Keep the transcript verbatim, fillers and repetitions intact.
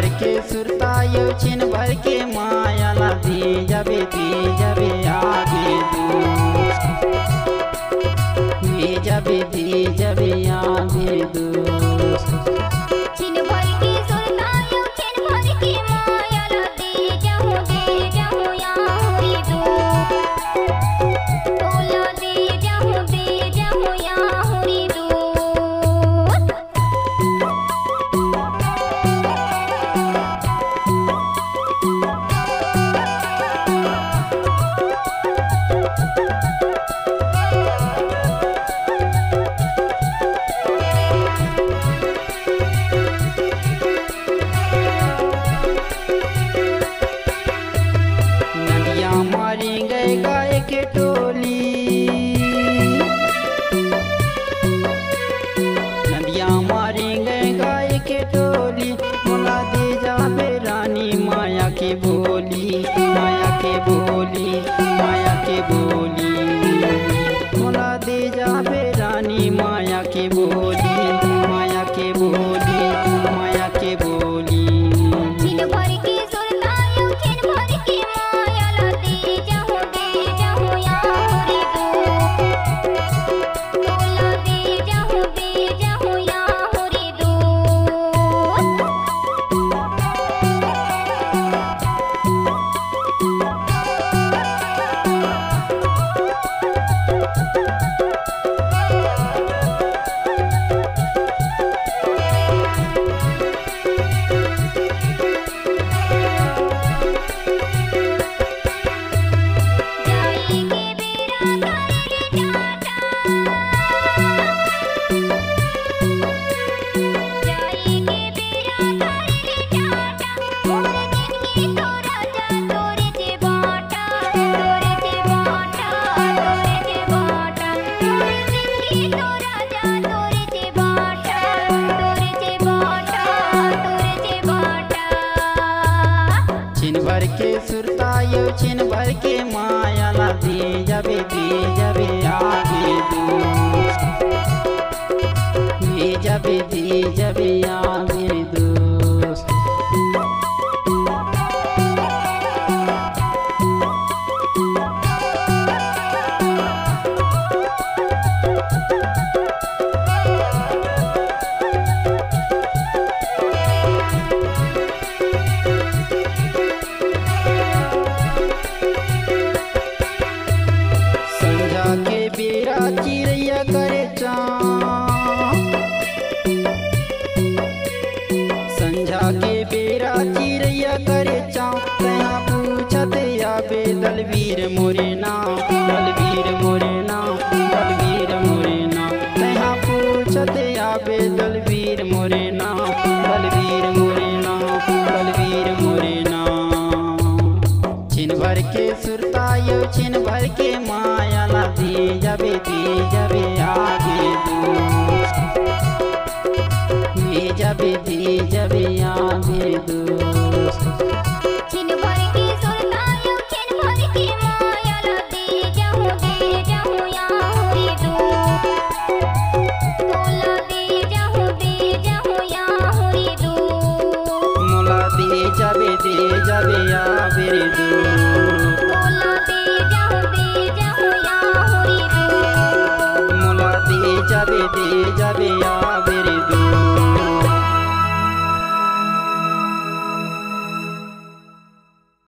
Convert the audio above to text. भर के सुरतायो छिन भर के माया ला दी जबे दी जबे आगे दी जबे दी जबे आगे दू दलवीर मोरे नाम दलवीर मोरे नाम दलवीर मोरे नाम तहाँ पूछते आपे दलवीर मोरे नाम दलवीर मोरे नाम दलवीर मोरे नाम छिन भर के सुरतायो छिन भर के माया ला दी जबे दी जबे आगे दी जबे दी जबे आगे दू जाबे दे जाबे आ बेरे दू।